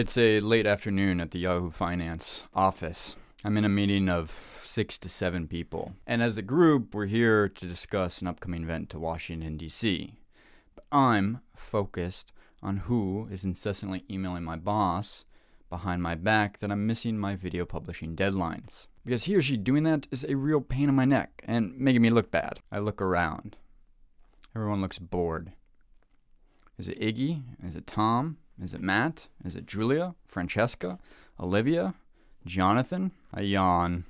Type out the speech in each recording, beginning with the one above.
It's a late afternoon at the Yahoo Finance office. I'm in a meeting of 6 to 7 people. And as a group, we're here to discuss an upcoming event to Washington, D.C. But I'm focused on who is incessantly emailing my boss behind my back that I'm missing my video publishing deadlines. Because he or she doing that is a real pain in my neck and making me look bad. I look around. Everyone looks bored. Is it Iggy? Is it Tom? Is it Matt? Is it Julia? Francesca? Olivia? Jonathan? I yawn.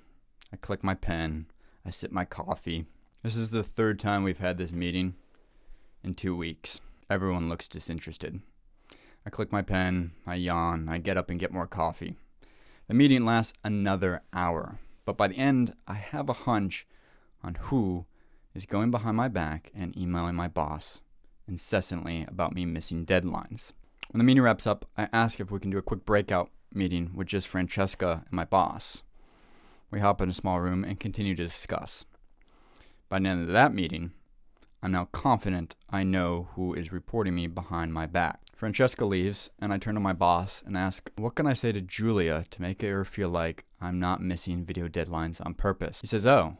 I click my pen. I sip my coffee. This is the third time we've had this meeting in 2 weeks. Everyone looks disinterested. I click my pen. I yawn. I get up and get more coffee. The meeting lasts another hour. But by the end, I have a hunch on who is going behind my back and emailing my boss incessantly about me missing deadlines. When the meeting wraps up, I ask if we can do a quick breakout meeting with just Francesca and my boss. We hop in a small room and continue to discuss. By the end of that meeting, I'm now confident I know who is reporting me behind my back. Francesca leaves, and I turn to my boss and ask, what can I say to Julia to make her feel like I'm not missing video deadlines on purpose? He says, oh,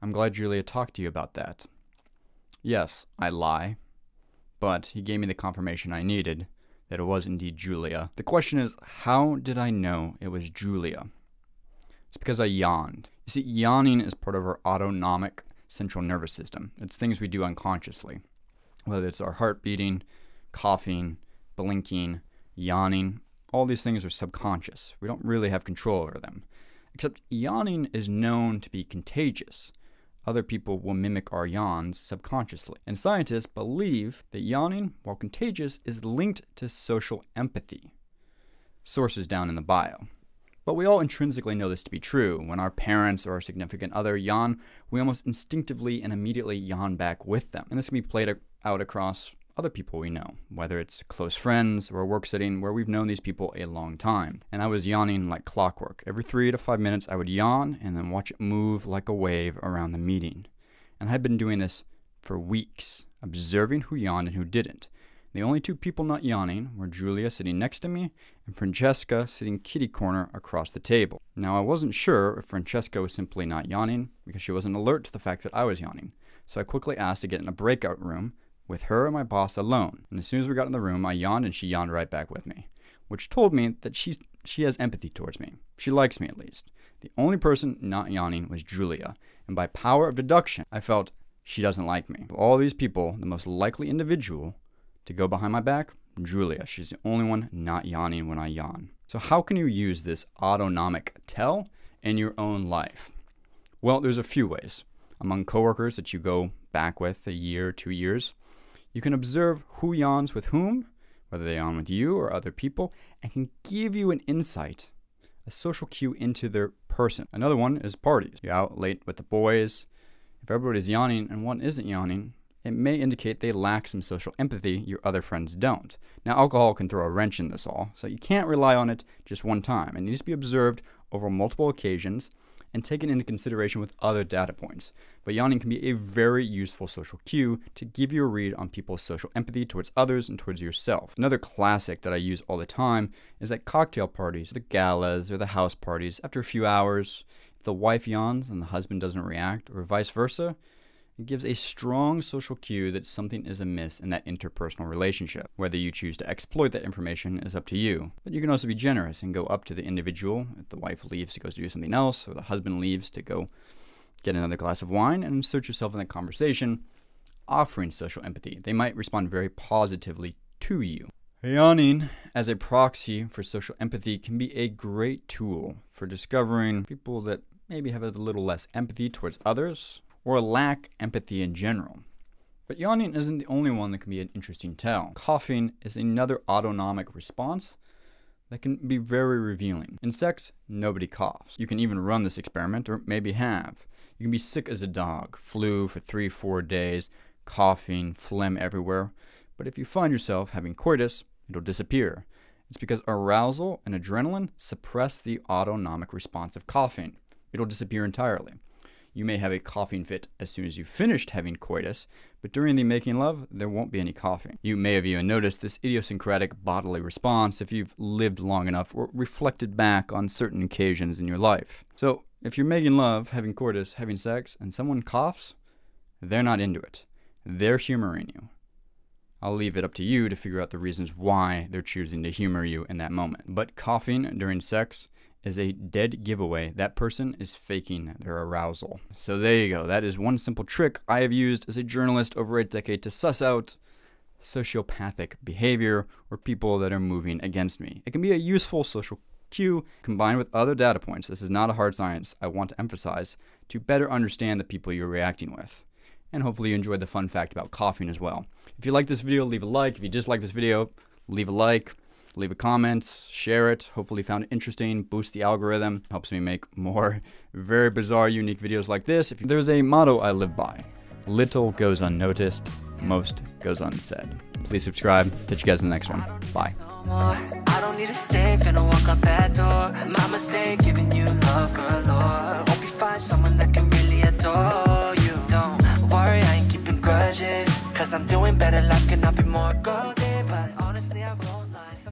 I'm glad Julia talked to you about that. Yes, I lie, but he gave me the confirmation I needed that it was indeed Julia. The question is, how did I know it was Julia? It's because I yawned. You see, yawning is part of our autonomic central nervous system. It's things we do unconsciously, whether it's our heart beating, coughing, blinking, yawning. All these things are subconscious. We don't really have control over them, except yawning is known to be contagious. Other people will mimic our yawns subconsciously. And scientists believe that yawning, while contagious, is linked to social empathy. Sources down in the bio. But we all intrinsically know this to be true. When our parents or our significant other yawn, we almost instinctively and immediately yawn back with them. And this can be played out across other people we know, whether it's close friends or a work setting where we've known these people a long time. And I was yawning like clockwork. Every 3 to 5 minutes I would yawn and then watch it move like a wave around the meeting. And I had been doing this for weeks, observing who yawned and who didn't. The only two people not yawning were Julia sitting next to me and Francesca sitting kitty corner across the table. Now I wasn't sure if Francesca was simply not yawning because she wasn't alert to the fact that I was yawning. So I quickly asked to get in a breakout room with her and my boss alone. And as soon as we got in the room, I yawned and she yawned right back with me, which told me that she has empathy towards me. She likes me at least. The only person not yawning was Julia. And by power of deduction, I felt she doesn't like me. Of all these people, the most likely individual to go behind my back, Julia. She's the only one not yawning when I yawn. So how can you use this autonomic tell in your own life? Well, there's a few ways. Among coworkers that you go back with a year, 2 years, you can observe who yawns with whom, whether they yawn with you or other people, and can give you an insight, a social cue into their person. Another one is parties. You're out late with the boys. If everybody's yawning and one isn't yawning, it may indicate they lack some social empathy your other friends don't. Now, alcohol can throw a wrench in this all, so you can't rely on it just one time. It needs to be observed over multiple occasions and taken into consideration with other data points. But yawning can be a very useful social cue to give you a read on people's social empathy towards others and towards yourself. Another classic that I use all the time is at cocktail parties, the galas, or the house parties. After a few hours, if the wife yawns and the husband doesn't react, or vice versa, it gives a strong social cue that something is amiss in that interpersonal relationship. Whether you choose to exploit that information is up to you. But you can also be generous and go up to the individual. If the wife leaves, she goes to do something else, or the husband leaves to go get another glass of wine, and insert yourself in that conversation, offering social empathy. They might respond very positively to you. Yawning as a proxy for social empathy can be a great tool for discovering people that maybe have a little less empathy towards others, or lack empathy in general. But yawning isn't the only one that can be an interesting tell. Coughing is another autonomic response that can be very revealing. In sex, nobody coughs. You can even run this experiment, or maybe have. You can be sick as a dog, flu for 3-4 days, coughing, phlegm everywhere. But if you find yourself having coitus, it'll disappear. It's because arousal and adrenaline suppress the autonomic response of coughing. It'll disappear entirely. You may have a coughing fit as soon as you've finished having coitus, but during the making love, there won't be any coughing. You may have even noticed this idiosyncratic bodily response if you've lived long enough or reflected back on certain occasions in your life. So if you're making love, having coitus, having sex, and someone coughs, they're not into it. They're humoring you. I'll leave it up to you to figure out the reasons why they're choosing to humor you in that moment. But coughing during sex is a dead giveaway. That person is faking their arousal. So there you go. That is one simple trick I have used as a journalist over a decade to suss out sociopathic behavior or people that are moving against me. It can be a useful social cue combined with other data points. This is not a hard science, I want to emphasize, to better understand the people you're reacting with. And hopefully you enjoyed the fun fact about coughing as well. If you like this video, leave a like. If you dislike this video, leave a like, leave a comment, share it. Hopefully you found it interesting, boost the algorithm, helps me make more very bizarre, unique videos like this. If there's a motto I live by, little goes unnoticed, most goes unsaid. Please subscribe. Catch you guys in the next one. Bye. I don't need a stay, finna walk out that door. My mistake, giving you love galore. Hope you find someone that can really adore you. Don't worry, I ain't keeping grudges, cause I'm doing better, life can be more golden. But honestly, I won't.